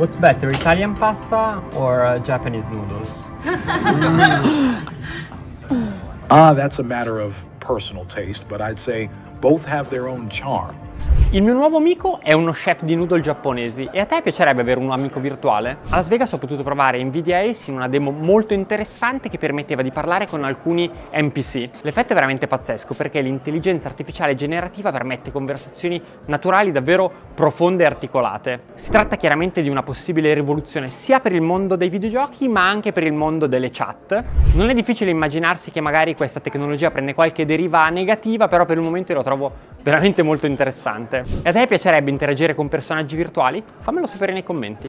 What's better, Italian pasta or Japanese noodles? That's a matter of personal taste, but I'd say both have their own charm. Il mio nuovo amico è uno chef di noodle giapponesi e a te piacerebbe avere un amico virtuale? A Las Vegas ho potuto provare Nvidia Ace in una demo molto interessante che permetteva di parlare con alcuni NPC. L'effetto è veramente pazzesco perché l'intelligenza artificiale generativa permette conversazioni naturali davvero profonde e articolate. Si tratta chiaramente di una possibile rivoluzione sia per il mondo dei videogiochi ma anche per il mondo delle chat. Non è difficile immaginarsi che magari questa tecnologia prende qualche deriva negativa, però per il momento io la trovo veramente molto interessante. E a te piacerebbe interagire con personaggi virtuali? Fammelo sapere nei commenti.